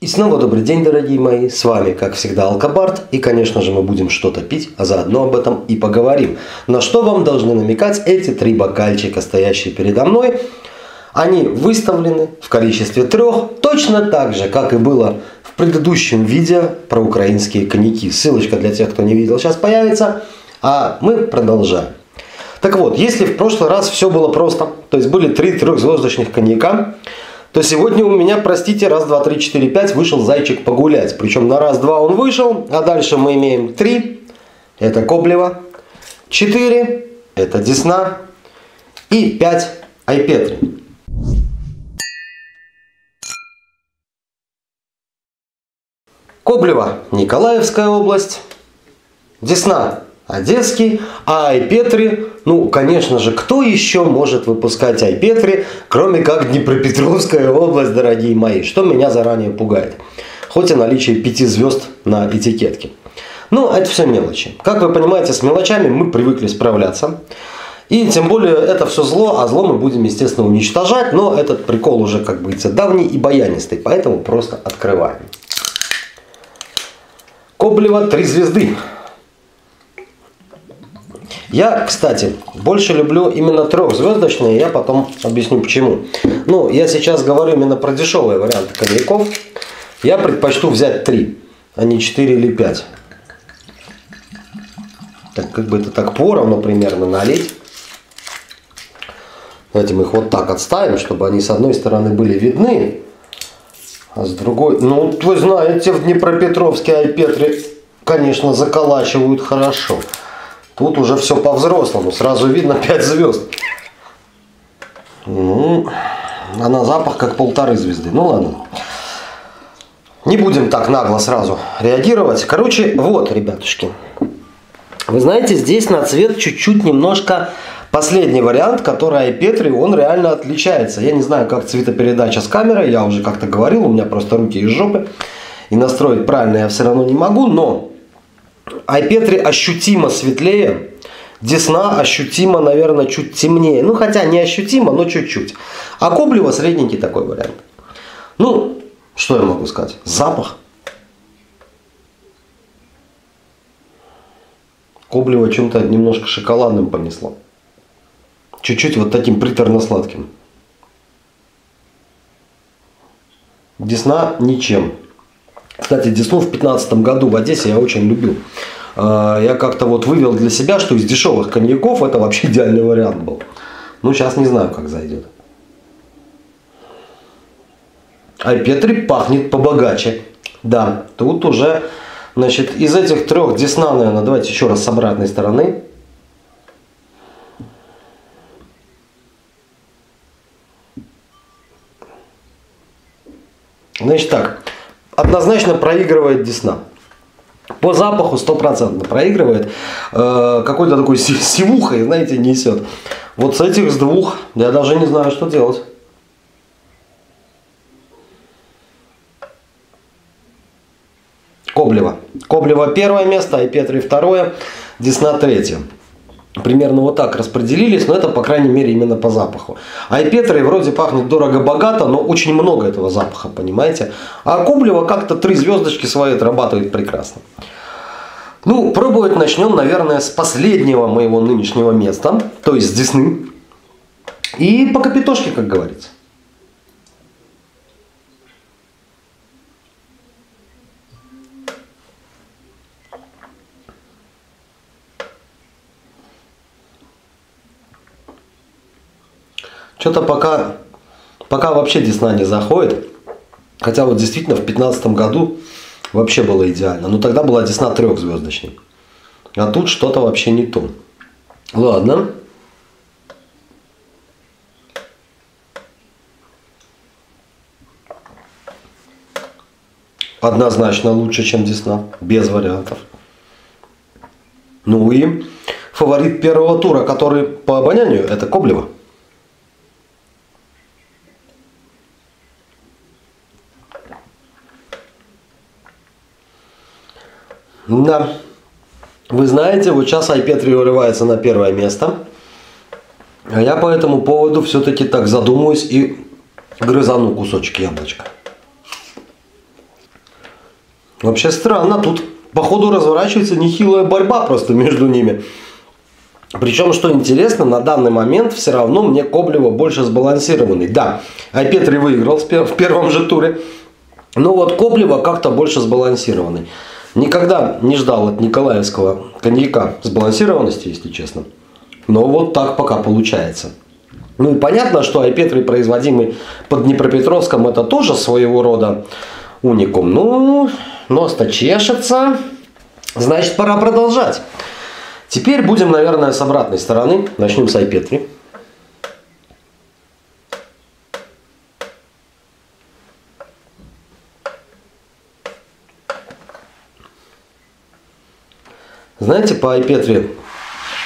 И снова добрый день, дорогие мои, с вами, как всегда, Алкобард, и, конечно же, мы будем что-то пить, а заодно об этом и поговорим. На что вам должны намекать эти три бокальчика, стоящие передо мной? Они выставлены в количестве трех, точно так же, как и было в предыдущем видео про украинские коньяки. Ссылочка для тех, кто не видел, сейчас появится, а мы продолжаем. Так вот, если в прошлый раз все было просто, то есть были три трехзвездочных коньяка, то сегодня у меня, простите, раз, два, три, четыре, пять вышел зайчик погулять. Причем на раз, два он вышел, а дальше мы имеем 3, это Коблево, 4, это Десна, и 5, Ай-Петри. Коблево, Николаевская область, Десна, Одесский, а Ай-Петри, ну, конечно же, кто еще может выпускать Ай-Петри, кроме как Днепропетровская область, дорогие мои, что меня заранее пугает, хоть и наличие 5 звезд на этикетке. Ну, это все мелочи. Как вы понимаете, с мелочами мы привыкли справляться, и тем более это все зло, а зло мы будем, естественно, уничтожать, но этот прикол уже, как говорится, давний и баянистый, поэтому просто открываем. Коблево 3 звезды. Я, кстати, больше люблю именно трехзвездочные, я потом объясню почему. Ну, я сейчас говорю именно про дешевые варианты коньяков. Я предпочту взять 3, а не 4 или 5. Так, как бы это так поровну примерно налить. Давайте мы их вот так отставим, чтобы они с одной стороны были видны, а с другой... Ну, вы знаете, в Днепропетровске Ай-Петри, конечно, заколачивают хорошо. Тут уже все по-взрослому, сразу видно 5 звезд. Ну, а на запах как 1,5 звезды. Ну ладно. Не будем так нагло сразу реагировать. Короче, вот, ребятушки. Вы знаете, здесь на цвет чуть-чуть немножко последний вариант, который Ай-Петри, он реально отличается. Я не знаю, как цветопередача с камерой, я уже как-то говорил, у меня просто руки из жопы. И настроить правильно я все равно не могу, но... Ай-Петри ощутимо светлее, Десна ощутимо, наверное, чуть темнее. Ну, хотя не ощутимо, но чуть-чуть. А Коблево средненький такой вариант. Ну, что я могу сказать? Запах. Коблево чем-то немножко шоколадным понесло. Чуть-чуть вот таким приторно-сладким. Десна ничем. Кстати, Десну в 2015 году в Одессе я очень любил. Я как-то вот вывел для себя, что из дешевых коньяков это вообще идеальный вариант был. Ну, сейчас не знаю, как зайдет. Ай-Петри пахнет побогаче. Да, тут уже, значит, из этих трех Десна, наверное, давайте еще раз с обратной стороны. Значит так. Однозначно проигрывает Десна. По запаху 100% проигрывает. Какой-то такой сивухой, знаете, несет. Вот с этих с двух я даже не знаю, что делать. Коблево. Коблево 1 место, Ай-Петри 2, Десна 3. Примерно вот так распределились, но это, по крайней мере, именно по запаху. Ай-Петри вроде пахнет дорого-богато, но очень много этого запаха, понимаете? А Коблево как-то 3 звездочки свои отрабатывает прекрасно. Ну, пробовать начнем, наверное, с последнего моего нынешнего места, то есть с Десны. И по капитошке, как говорится. Что-то пока вообще Десна не заходит. Хотя вот действительно в 2015 году вообще было идеально. Но тогда была Десна трехзвездочная. А тут что-то вообще не то. Ладно. Однозначно лучше, чем Десна. Без вариантов. Ну и фаворит первого тура, который по обонянию, это Коблево. Да, вы знаете, вот сейчас Ай-Петри вырывается на 1 место. А я по этому поводу все-таки так задумаюсь и грызану кусочек яблочка. Вообще странно, тут походу разворачивается нехилая борьба просто между ними. Причем, что интересно, на данный момент все равно мне Коблево больше сбалансированный. Да, Ай-Петри выиграл в первом же туре, но вот Коблево как-то больше сбалансированный. Никогда не ждал от николаевского коньяка сбалансированности, если честно. Но вот так пока получается. Ну и понятно, что Ай-Петри, производимый под Днепропетровском, это тоже своего рода уникум. Ну, нос-то чешется, значит, пора продолжать. Теперь будем, наверное, с обратной стороны. Начнем с Ай-Петри. Знаете, по Ай-Петри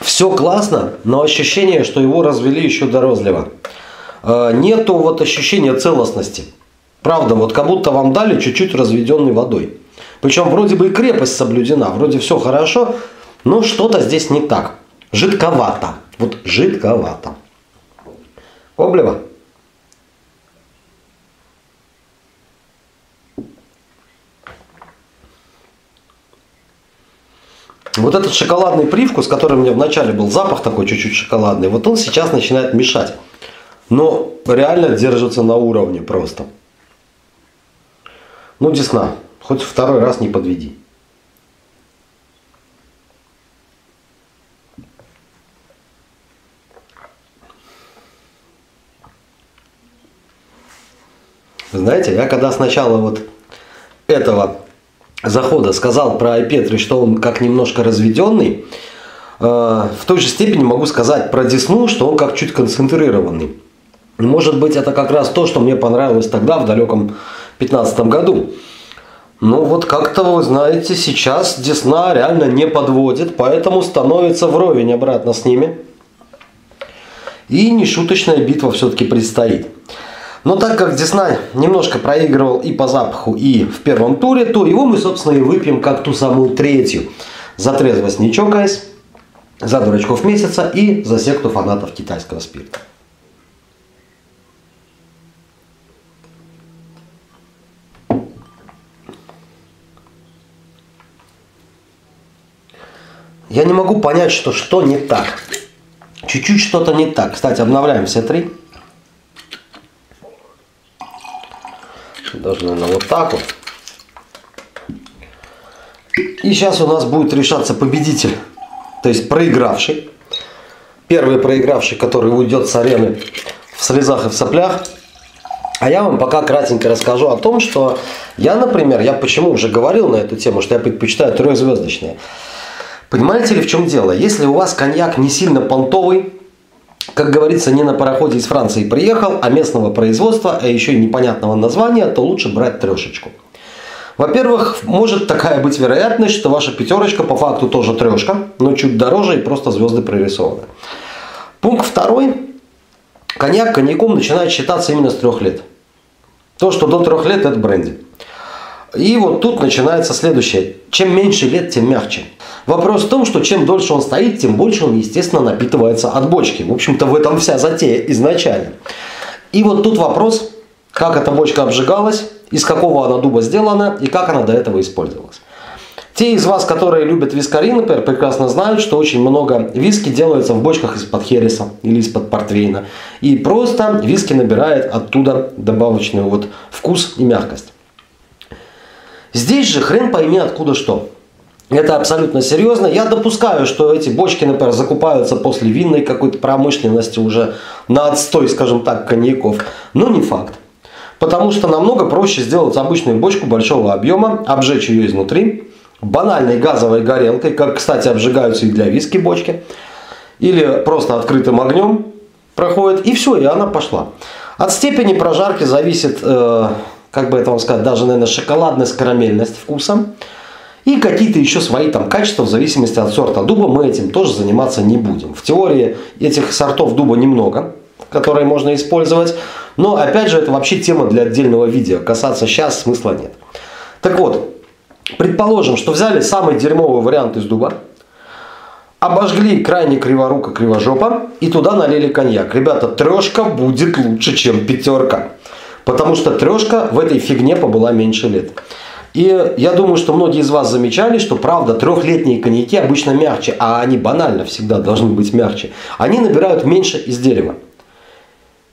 все классно, но ощущение, что его развели еще до розлива. Нету вот ощущения целостности. Правда, вот как будто вам дали чуть-чуть разведенной водой. Причем вроде бы и крепость соблюдена, вроде все хорошо, но что-то здесь не так. Жидковато. Вот жидковато. Коблево. Вот этот шоколадный привкус, который у меня вначале был, запах такой чуть-чуть шоколадный, вот он сейчас начинает мешать. Но реально держится на уровне просто. Ну, Десна, хоть второй раз не подведи. Знаете, я когда сначала вот этого захода сказал про Ай-Петри, что он как немножко разведенный, в той же степени могу сказать про Десну, что он как чуть концентрированный. Может быть, это как раз то, что мне понравилось тогда, в далеком 2015 году. Но вот как-то, вы знаете, сейчас Десна реально не подводит, поэтому становится вровень обратно с ними. И нешуточная битва все-таки предстоит. Но так как Десна немножко проигрывал и по запаху, и в первом туре, то его мы, собственно, и выпьем как ту самую третью. За трезвость не чокаясь, за дурачков месяца и за секту фанатов китайского спирта. Я не могу понять, что не так. Чуть-чуть что-то не так. Кстати, обновляем все три. Даже, наверное, вот так вот. И сейчас у нас будет решаться победитель, то есть проигравший. Первый проигравший, который уйдет с арены в слезах и в соплях. А я вам пока кратенько расскажу о том, что я, например, почему уже говорил на эту тему, что я предпочитаю трехзвездочные. Понимаете ли, в чем дело? Если у вас коньяк не сильно понтовый, как говорится, не на пароходе из Франции приехал, а местного производства, а еще и непонятного названия, то лучше брать трешечку. Во-первых, может такая быть вероятность, что ваша пятерочка по факту тоже трешка, но чуть дороже и просто звезды прорисованы. Пункт второй. Коньяк коньяком начинает считаться именно с 3 лет. То, что до 3 лет, это бренди. И вот тут начинается следующее. Чем меньше лет, тем мягче. Вопрос в том, что чем дольше он стоит, тем больше он, естественно, напитывается от бочки. В общем-то, в этом вся затея изначально. И вот тут вопрос, как эта бочка обжигалась, из какого она дуба сделана и как она до этого использовалась. Те из вас, которые любят вискари, например, прекрасно знают, что очень много виски делается в бочках из-под хереса или из-под портвейна. И просто виски набирает оттуда добавочный вот вкус и мягкость. Здесь же хрен пойми откуда что. Это абсолютно серьезно. Я допускаю, что эти бочки, например, закупаются после винной какой-то промышленности уже на отстой, скажем так, коньяков. Но не факт. Потому что намного проще сделать обычную бочку большого объема, обжечь ее изнутри, банальной газовой горелкой, как, кстати, обжигаются и для виски бочки, или просто открытым огнем проходит, и все, и она пошла. От степени прожарки зависит, как бы это вам сказать, даже, наверное, шоколадность, карамельность вкуса. И какие-то еще свои там качества в зависимости от сорта дуба, мы этим тоже заниматься не будем. В теории этих сортов дуба немного, которые можно использовать. Но опять же, это вообще тема для отдельного видео. Касаться сейчас смысла нет. Так вот, предположим, что взяли самый дерьмовый вариант из дуба. Обожгли крайне криворуко, кривожопа и туда налили коньяк. Ребята, трешка будет лучше, чем пятерка. Потому что трешка в этой фигне побыла меньше лет. И я думаю, что многие из вас замечали, что, правда, трехлетние коньяки обычно мягче, а они банально всегда должны быть мягче. Они набирают меньше из дерева.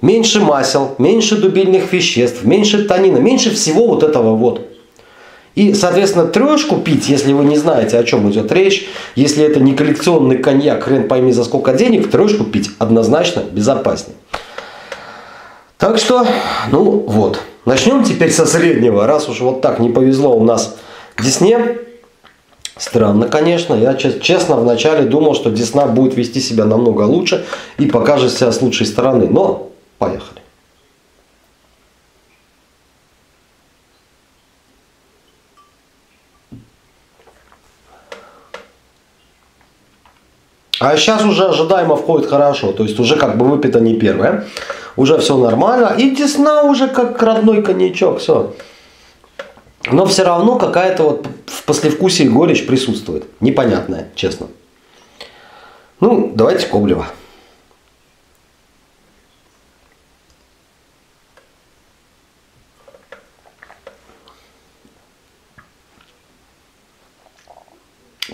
Меньше масел, меньше дубильных веществ, меньше танина, меньше всего вот этого вот. И, соответственно, трешку пить, если вы не знаете, о чем идет речь, если это не коллекционный коньяк, хрен пойми за сколько денег, трешку пить однозначно безопаснее. Так что, ну вот. Начнем теперь со среднего, раз уж вот так не повезло у нас Десне. Странно, конечно. Я честно вначале думал, что Десна будет вести себя намного лучше и покажет себя с лучшей стороны. Но поехали. А сейчас уже ожидаемо входит хорошо, то есть уже как бы выпито не первое. Уже все нормально. И Десна уже как родной коньячок. Все. Но все равно какая-то вот в послевкусии горечь присутствует. Непонятная, честно. Ну, давайте Коблево.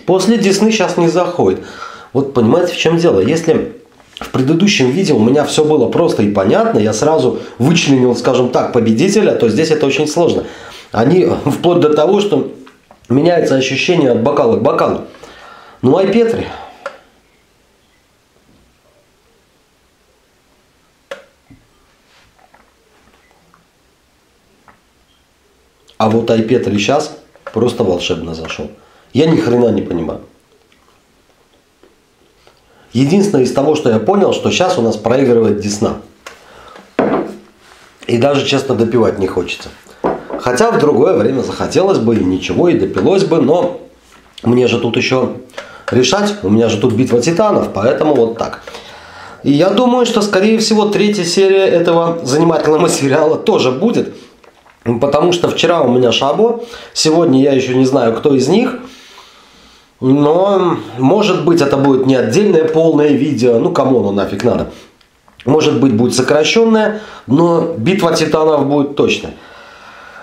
После Десны сейчас не заходит. Вот понимаете, в чем дело. Если... В предыдущем видео у меня все было просто и понятно, я сразу вычленил, скажем так, победителя, то здесь это очень сложно. Они вплоть до того, что меняется ощущение от бокала к бокалу. Ну, Ай-Петри. А вот Ай-Петри сейчас просто волшебно зашел. Я ни хрена не понимаю. Единственное из того, что я понял, что сейчас у нас проигрывает Десна. И даже, честно, допивать не хочется. Хотя в другое время захотелось бы, и ничего, и допилось бы. Но мне же тут еще решать, у меня же тут битва титанов, поэтому вот так. И я думаю, что, скорее всего, третья серия этого занимательного сериала тоже будет. Потому что вчера у меня Шабо, сегодня я еще не знаю, кто из них. Но, может быть, это будет не отдельное полное видео, ну кому оно нафиг надо. Может быть, будет сокращенное, но битва титанов будет точно.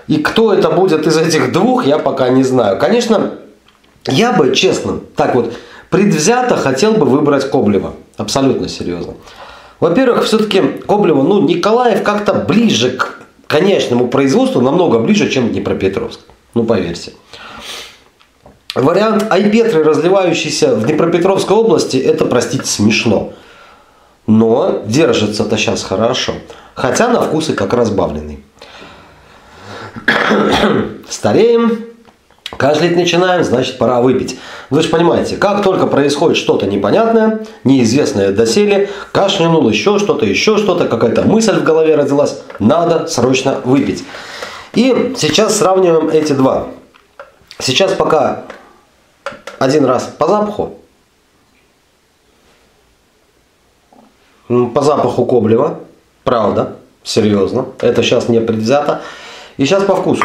И кто это будет из этих двух, я пока не знаю. Конечно, я бы, честно, так вот, предвзято хотел бы выбрать Коблева. Абсолютно серьезно. Во-первых, все-таки Коблева, ну, Николаев как-то ближе к конечному производству, намного ближе, чем Днепропетровск. Ну, поверьте. Вариант Ай-Петри, разливающийся в Днепропетровской области, это, простите, смешно. Но держится-то сейчас хорошо. Хотя на вкусы как разбавленный. Стареем, кашлять начинаем, значит, пора выпить. Вы же понимаете, как только происходит что-то непонятное, неизвестное доселе, кашлянул еще что-то, какая-то мысль в голове родилась, надо срочно выпить. И сейчас сравниваем эти два. Сейчас пока... Один раз по запаху. По запаху Коблева. Правда. Серьезно. Это сейчас не предвзято. И сейчас по вкусу.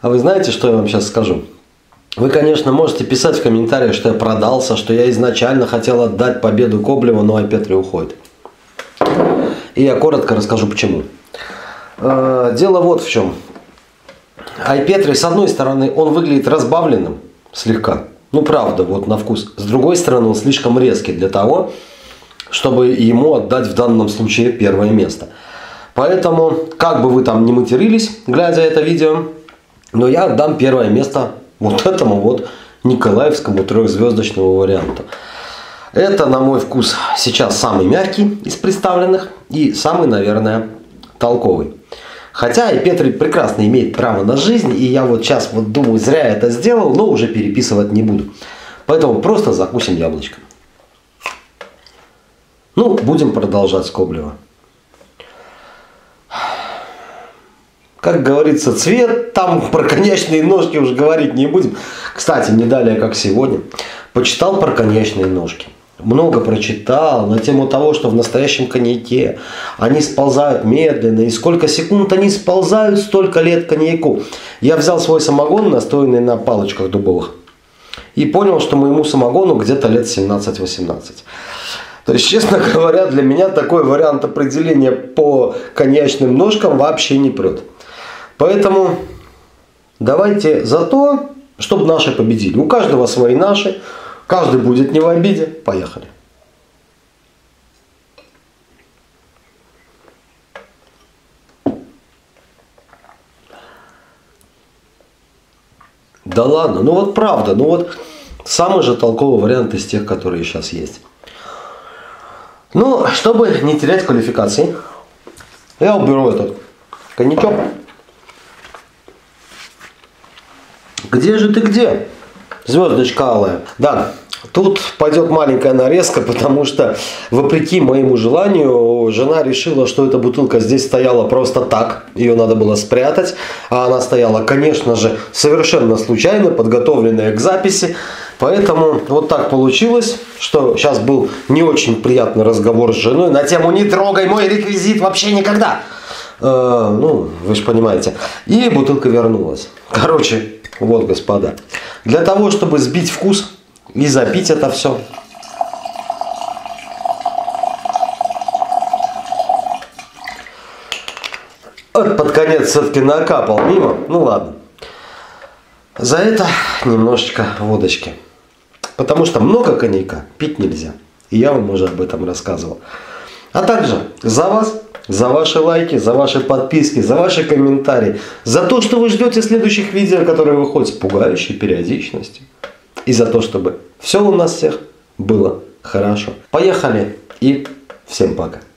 А вы знаете, что я вам сейчас скажу? Вы, конечно, можете писать в комментариях, что я продался, что я изначально хотел отдать победу Коблеву, но Ай-Петри уходит. И я коротко расскажу, почему. Дело вот в чем. Ай-Петри, с одной стороны, он выглядит разбавленным слегка. Ну, правда, вот на вкус. С другой стороны, он слишком резкий для того, чтобы ему отдать в данном случае первое место. Поэтому, как бы вы там ни матерились, глядя это видео... Но я отдам первое место вот этому вот Николаевскому трехзвездочному варианту. Это, на мой вкус, сейчас самый мягкий из представленных и самый, наверное, толковый. Хотя Ай-Петри прекрасно имеет право на жизнь, и я вот сейчас вот думаю, зря я это сделал, но уже переписывать не буду. Поэтому просто закусим яблочком. Ну, будем продолжать с Коблева. Как говорится, цвет, там про коньячные ножки уже говорить не будем. Кстати, не далее, как сегодня, почитал про коньячные ножки. много прочитал на тему того, что в настоящем коньяке они сползают медленно, и сколько секунд они сползают, столько лет коньяку. Я взял свой самогон, настоянный на палочках дубовых, и понял, что моему самогону где-то лет 17-18. То есть, честно говоря, для меня такой вариант определения по коньячным ножкам вообще не прет. Поэтому давайте за то, чтобы наши победили. У каждого свои наши. Каждый будет не в обиде. Поехали. Да ладно, ну вот правда, ну вот самый же толковый вариант из тех, которые сейчас есть. Ну, чтобы не терять квалификации, я уберу этот коньячок. Где же ты, где? Звездочка алая. Да, тут пойдет маленькая нарезка, потому что, вопреки моему желанию, жена решила, что эта бутылка здесь стояла просто так. Ее надо было спрятать. А она стояла, конечно же, совершенно случайно, подготовленная к записи. Поэтому вот так получилось, что сейчас был не очень приятный разговор с женой на тему «Не трогай мой реквизит вообще никогда!» Ну, вы же понимаете. И бутылка вернулась. Короче... Вот, господа, для того, чтобы сбить вкус и запить это все. Вот под конец все-таки накапал мимо, ну ладно. За это немножечко водочки. Потому что много коньяка пить нельзя. И я вам уже об этом рассказывал. А также за вас, за ваши лайки, за ваши подписки, за ваши комментарии, за то, что вы ждете следующих видео, которые выходят с пугающей периодичностью. И за то, чтобы все у нас всех было хорошо. Поехали и всем пока.